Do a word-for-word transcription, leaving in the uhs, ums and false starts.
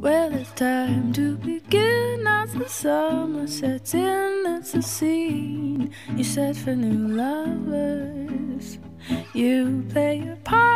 Well, it's time to begin as the summer sets in. That's the scene you set for new lovers. You play your part.